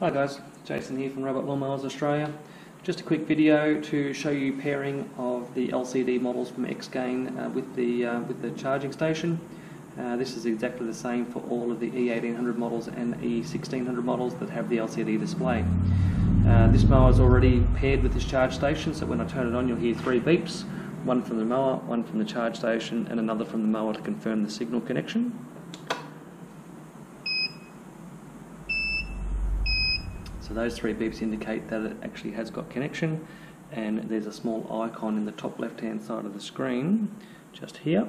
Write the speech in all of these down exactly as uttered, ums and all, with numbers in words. Hi guys, Jason here from Robot Lawn Mowers Australia. Just a quick video to show you pairing of the L C D models from X Gain uh, with the uh, with the charging station. Uh, this is exactly the same for all of the E eighteen hundred models and E sixteen hundred models that have the L C D display. Uh, this mower is already paired with this charge station, so when I turn it on you'll hear three beeps, one from the mower, one from the charge station and another from the mower to confirm the signal connection. So those three beeps indicate that it actually has got connection, and there's a small icon in the top left hand side of the screen just here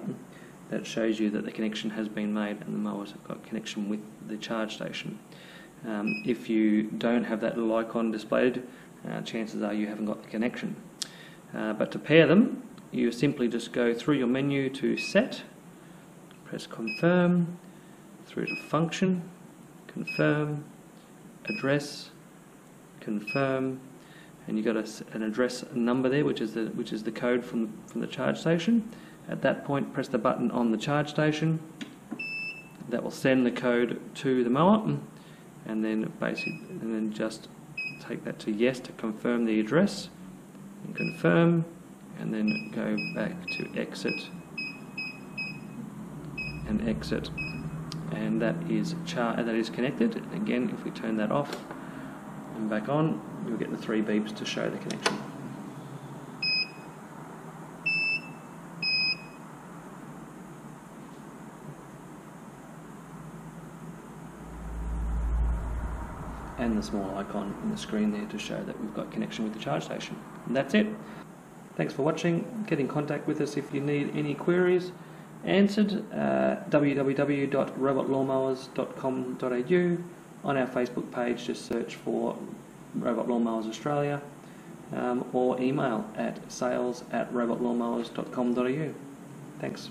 that shows you that the connection has been made and the mowers have got connection with the charge station. Um, if you don't have that little icon displayed, uh, chances are you haven't got the connection. Uh, but to pair them, you simply just go through your menu to Set, press Confirm, through to Function, Confirm, Address, Confirm, and you got a, an address number there, which is the which is the code from from the charge station. At that point, press the button on the charge station. That will send the code to the mower, and then basically, and then just take that to yes to confirm the address, and confirm, and then go back to exit and exit, and that is char that is connected. And again, if we turn that off and back on, you'll get the three beeps to show the connection. And the small icon in the screen there to show that we've got connection with the charge station. And that's it. Thanks for watching. Get in contact with us if you need any queries answered. Uh, w w w dot robot lawn mowers dot com dot a u. On our Facebook page, just search for Robot Lawn Mowers Australia, um, or email at sales at robot lawn mowers dot com dot a u. Thanks.